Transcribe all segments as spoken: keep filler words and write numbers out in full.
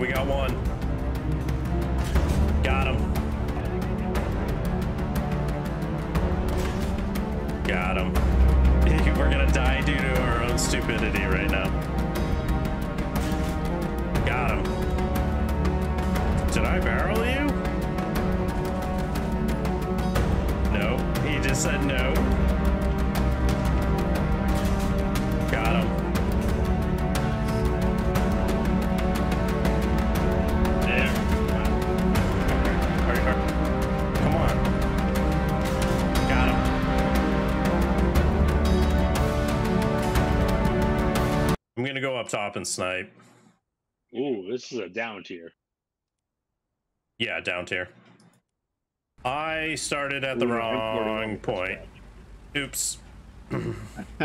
we got one. Got him. Got him. We're gonna die due to our own stupidity right now. Got him. Did I barrel you? No, he just said no. Got him. I'm gonna go up top and snipe. Ooh, this is a down tier. Yeah, down tier. I started at the Ooh, wrong point. Oops. Oopsie.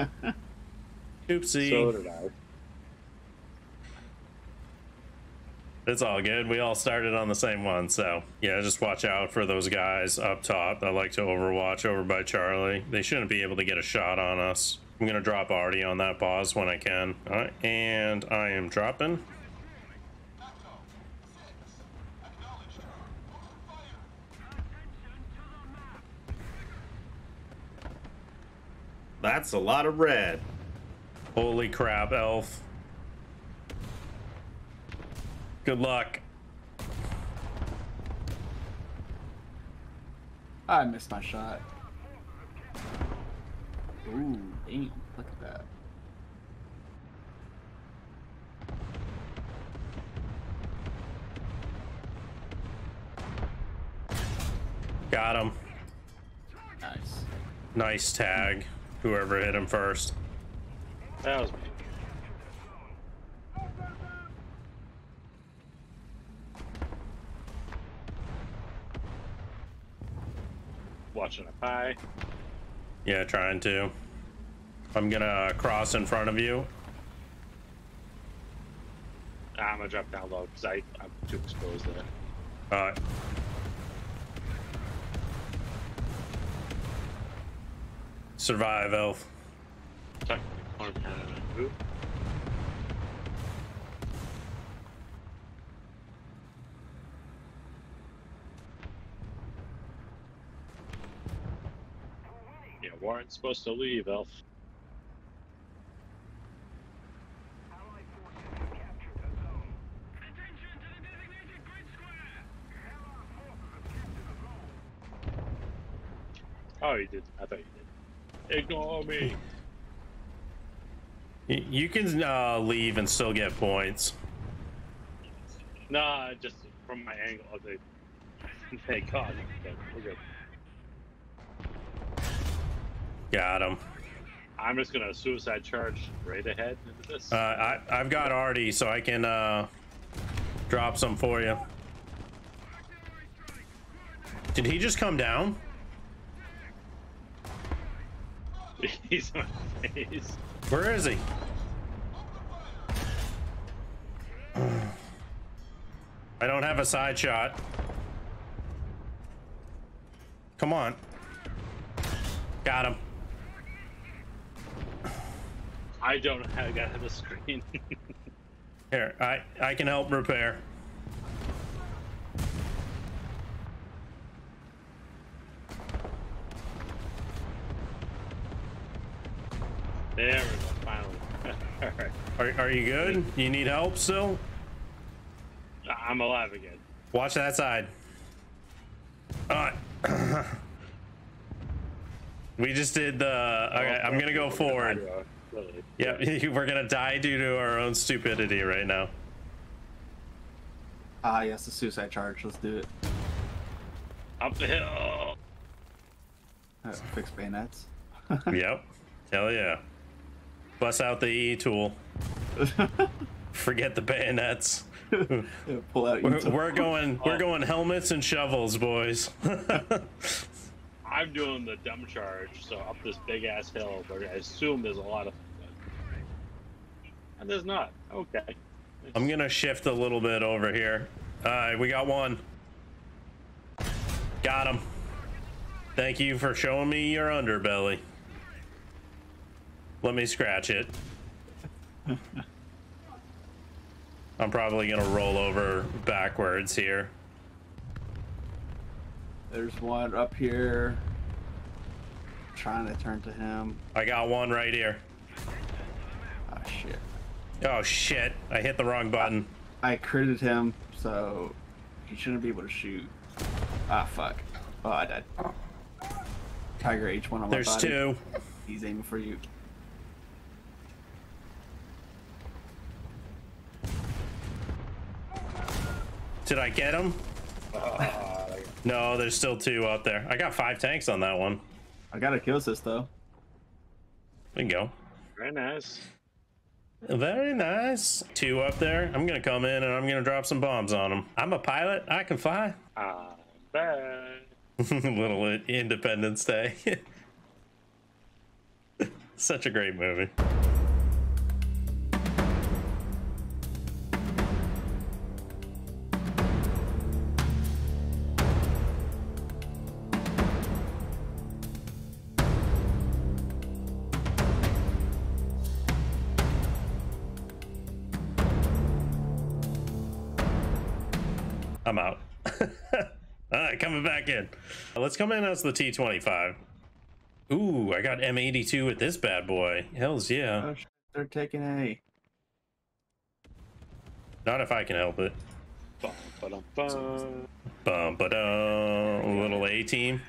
So did I. It's all good. We all started on the same one, so yeah, just watch out for those guys up top that like to overwatch over by Charlie. They shouldn't be able to get a shot on us. I'm gonna drop Artie on that pause when I can. All right, and I am dropping. That's a lot of red. Holy crap, Elf. Good luck. I missed my shot. Ooh, damn, look at that. Got him. Nice. Nice tag. Whoever hit him first. That was me. Watching a pie. Yeah, trying to. I'm gonna cross in front of you. I'm gonna drop down low because I'm too exposed there. All right. Survive, Elf. Yeah, Warren's supposed to leave, Elf. Oh, you did. I thought you did. Ignore me. You can uh, leave and still get points. Nah, just from my angle. They, they caught me. We're good. Got him. I'm just gonna suicide charge right ahead into this. Uh, I, I've got Artie, so I can uh, drop some for you. Did he just come down? He's on my face. Where is he? I don't have a side shot. Come on. Got him. I don't have, I gotta have a screen. Here, I, I can help repair. There we go, finally. All right. Are, are you good? You need help still? I'm alive again. Watch that side. All right. We just did the... Okay, I'm gonna go forward. Yep, we're gonna die due to our own stupidity right now. Ah, yes, the suicide charge. Let's do it. Up the hill. Uh, fix bayonets. Yep. Hell yeah. Bust out the E tool. Forget the bayonets. Yeah, pull out we're, we're going. We're going helmets and shovels, boys. I'm doing the dumb charge, so up this big ass hill, but I assume there's a lot of. And there's not. Okay. I'm gonna shift a little bit over here. All right, we got one. Got him. Thank you for showing me your underbelly. Let me scratch it. I'm probably gonna roll over backwards here. There's one up here. I'm trying to turn to him. I got one right here. Oh shit. Oh shit. I hit the wrong button. I, I critted him, so he shouldn't be able to shoot. Ah fuck. Oh, I died. Tiger H one on my There's body. There's two. He's aiming for you. Did I get him? Uh, no, there's still two out there. I got five tanks on that one. I got a kill assist though. Bingo. Very nice. Very nice. Two up there. I'm gonna come in and I'm gonna drop some bombs on them. I'm a pilot. I can fly. Uh, bad. Little Independence Day. Such a great movie. I'm out. All right, coming back in. Let's come in as the T twenty-five. Ooh, I got M eighty-two with this bad boy. Hells yeah. Oh, they're taking A. Not if I can help it. Bum, ba-dum, bum. Bum, ba-dum. Little A-team.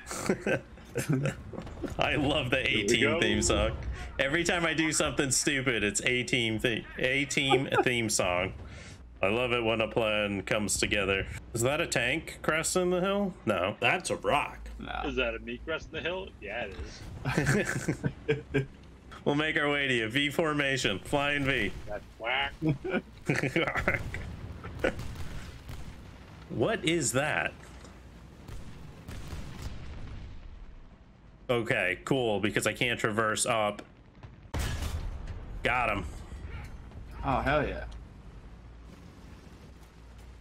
I love the A-team theme song. Every time I do something stupid, it's A-team theme, A-team theme song. I love it when a plan comes together. Is that a tank cresting the hill? No, that's a rock. No. Is that a me cresting the hill? Yeah, it is. We'll make our way to you. V formation, flying V. That's whack. What is that? Okay, cool, because I can't traverse up. Got him. Oh, hell yeah.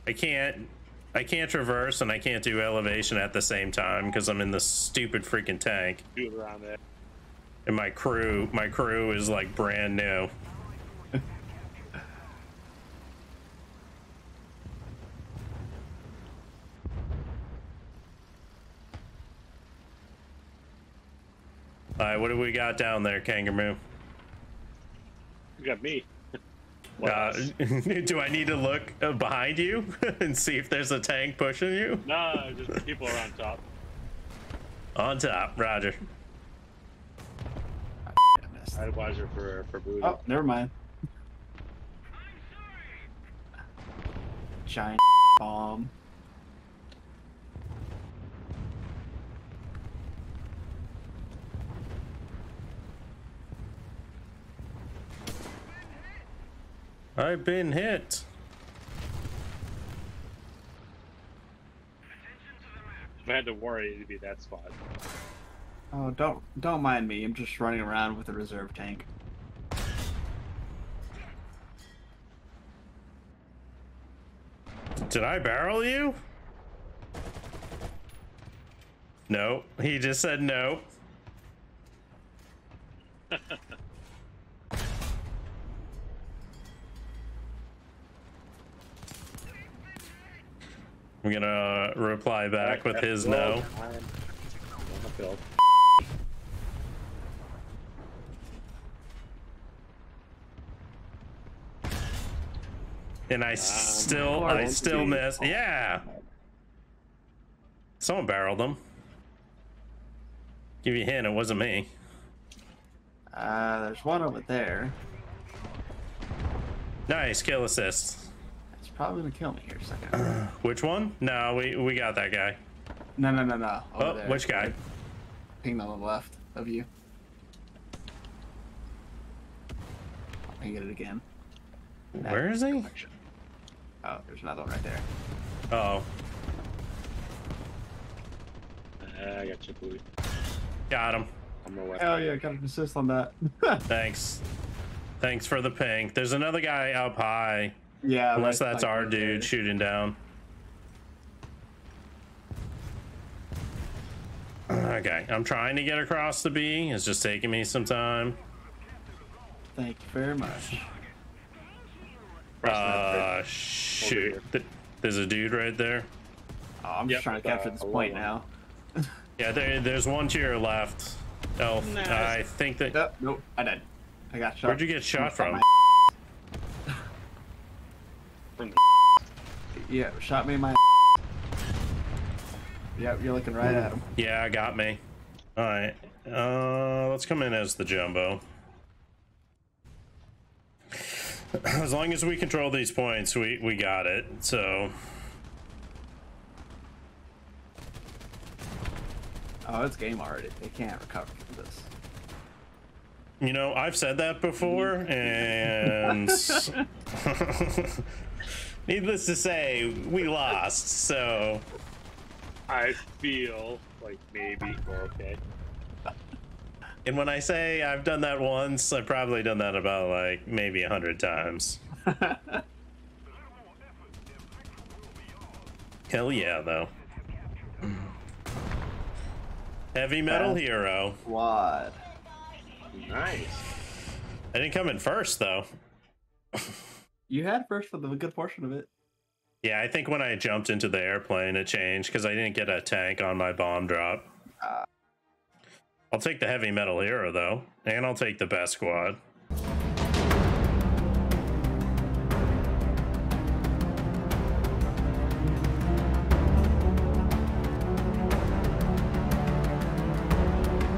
I can't I can't traverse and I can't do elevation at the same time because I'm in this stupid freaking tank. Do it around there. And my crew my crew is like brand new. Alright, what do we got down there, Kangaroo? You got me. Uh, do I need to look uh, behind you and see if there's a tank pushing you? No, just people are on top. On top, Roger. I advisor for for Buddha. Oh, never mind. I'm sorry. Giant bomb. I've been hit. I had to worry to be that spot. Oh, don't don't mind me. I'm just running around with a reserve tank. Did I barrel you? No, he just said no. I'm gonna reply back with his no. And I still, I still miss. Yeah. Someone barreled him. Give you a hint, it wasn't me. Uh, there's one over there. Nice kill assist. Probably gonna kill me here a second. Uh, which one? No, we we got that guy. No, no, no, no. Over oh, there. Which guy? Ping on the left of you. I'll ping it again. That Where is he? Collection. Oh, there's another one right there. Uh oh. Uh, I got you, Blue. Got him. Hell yeah, got an assist on that. Thanks. Thanks for the ping. There's another guy up high. Yeah, unless that's our dude shooting down. Okay, I'm trying to get across the B. It's just taking me some time. Thank you very much. Uh, shoot. The, there's a dude right there. Oh, I'm yep, just trying to capture uh, this point now. Yeah, there, there's one to your left. Elf. No, I think that. Nope, nope, I died. I got shot. Where'd you get shot from? From the. Yeah, shot me in my. Yeah, you're looking right at him. Yeah, I got me. All right. Uh, let's come in as the jumbo. As long as we control these points, we we got it. So. Oh, it's game already. They can't recover from this. You know, I've said that before, and needless to say, we lost. So. I feel like maybe we're okay. And when I say I've done that once, I've probably done that about like maybe a hundred times. Hell yeah, though. Heavy metal That's hero. Squad. Nice. I didn't come in first though. You had first for the good portion of it. Yeah, I think when I jumped into the airplane, it changed because I didn't get a tank on my bomb drop. Uh, I'll take the heavy metal hero, though, and I'll take the best squad.